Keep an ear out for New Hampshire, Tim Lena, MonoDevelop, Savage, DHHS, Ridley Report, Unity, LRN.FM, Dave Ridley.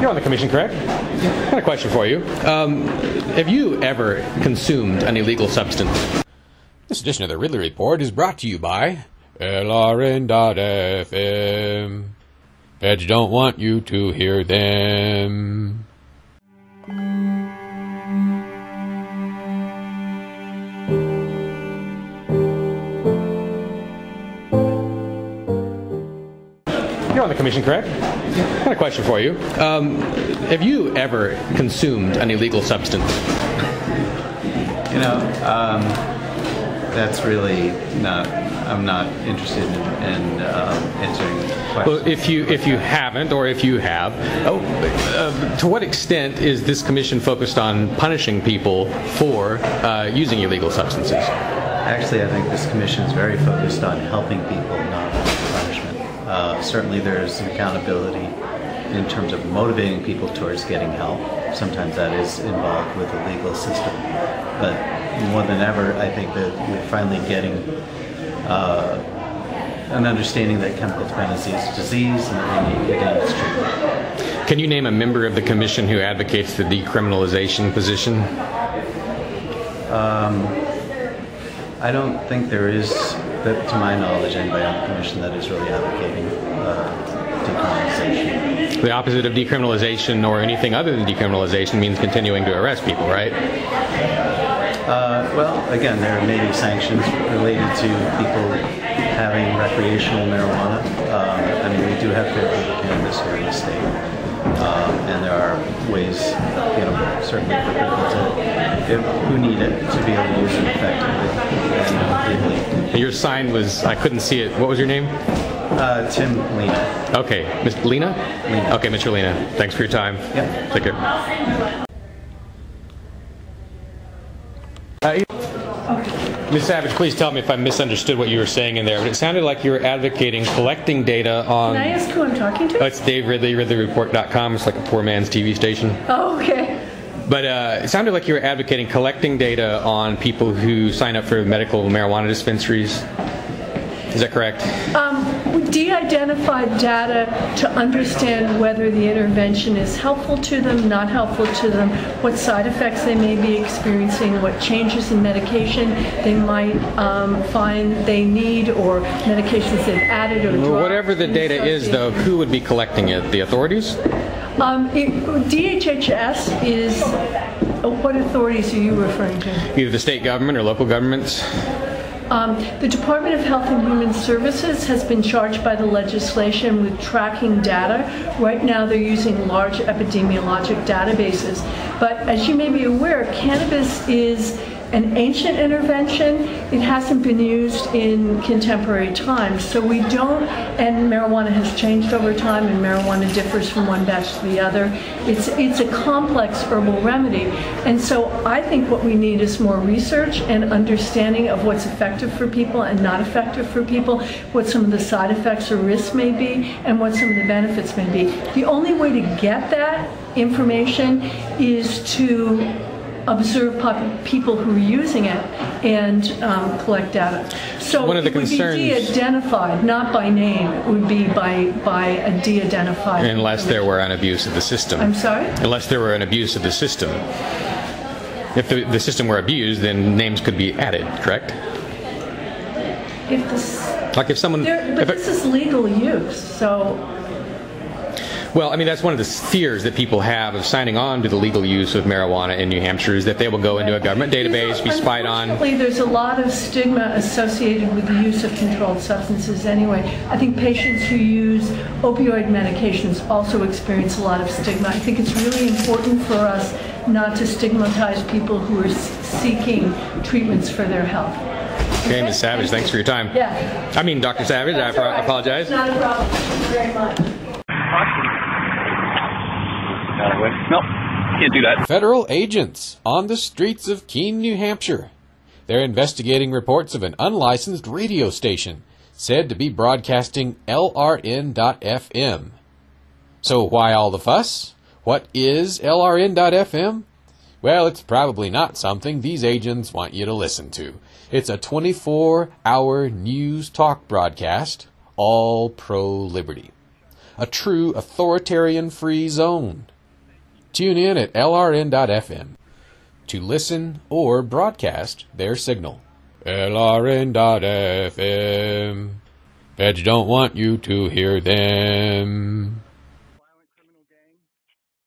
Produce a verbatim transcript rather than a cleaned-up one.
You're on the commission, correct? Yeah. I've got a question for you. Um, have you ever consumed an illegal substance? This edition of the Ridley Report is brought to you by L R N dot F M. Feds don't want you to hear them. You're on the commission, correct? Yeah. I've got a question for you. Um, have you ever consumed an illegal substance? You know, um, that's really not. I'm not interested in, in uh, answering questions. Well, if you if you haven't, or if you have, oh, uh, to what extent is this commission focused on punishing people for uh, using illegal substances? Actually, I think this commission is very focused on helping people, not punishment. Uh, certainly there's accountability in terms of motivating people towards getting help. Sometimes that is involved with the legal system. But more than ever, I think that we're finally getting uh, an understanding that chemical dependency is a disease and that we need to get into treatment. Can you name a member of the commission who advocates the decriminalization position? Um, I don't think there is, that, to my knowledge, anybody on the commission that is really advocating uh, decriminalization. The opposite of decriminalization, or anything other than decriminalization, means continuing to arrest people, right? Uh, well, again, there may be sanctions related to people having recreational marijuana. Um, I mean, we do have federal cannabis here in the state, um, and there are ways, you know, certainly for people to, if, who need it, to be able to use it effectively and legally. Your sign was, I couldn't see it. What was your name? Uh, Tim Lena. Okay. Miz Lena? Lena? Okay, Mister Lena. Thanks for your time. Yep. Take care. Uh, Miz Savage, please tell me if I misunderstood what you were saying in there, but it sounded like you were advocating collecting data on... Can I ask who I'm talking to? Oh, it's Dave Ridley, Ridley Report dot com. It's like a poor man's T V station. Oh, okay. But uh, it sounded like you were advocating collecting data on people who sign up for medical marijuana dispensaries. Is that correct? Um, de-identified data to understand whether the intervention is helpful to them, not helpful to them, what side effects they may be experiencing, what changes in medication they might um, find they need, or medications they've added or dropped. Whatever the data is, though, who would be collecting it? The authorities? Um, it, D H H S is, what authorities are you referring to? Either the state government or local governments. Um, the Department of Health and Human Services has been charged by the legislation with tracking data. Right now they're using large epidemiologic databases. But as you may be aware, cannabis is an ancient intervention. It hasn't been used in contemporary times, so we don't, and marijuana has changed over time, and marijuana differs from one batch to the other. It's, it's a complex herbal remedy, and so I think what we need is more research and understanding of what's effective for people and not effective for people, what some of the side effects or risks may be, and what some of the benefits may be. The only way to get that information is to observe pop people who are using it and um, collect data. So one of the it would concerns be de-identified, not by name. It would be by by a de-identified. Unless there were an abuse of the system. I'm sorry? Unless there were an abuse of the system. If the, the system were abused, then names could be added, correct? If this, like if someone... There, but if this it, is legal use, so... Well, I mean, that's one of the fears that people have of signing on to the legal use of marijuana in New Hampshire, is that they will go into a government database, be spied on. Unfortunately, there's a lot of stigma associated with the use of controlled substances anyway. I think patients who use opioid medications also experience a lot of stigma. I think it's really important for us not to stigmatize people who are seeking treatments for their health. Okay, Miz Savage, thanks for your time. Yeah. I mean, Doctor Savage, I apologize. It's not a problem. Thank you very much. No, can't do that. Federal agents on the streets of Keene, New Hampshire. They're investigating reports of an unlicensed radio station said to be broadcasting L R N dot F M. So why all the fuss? What is L R N dot F M? Well, it's probably not something these agents want you to listen to. It's a twenty-four hour news talk broadcast, all pro-liberty. a true authoritarian-free zone. Tune in at L R N dot F M to listen or broadcast their signal. L R N dot F M. Feds don't want you to hear them.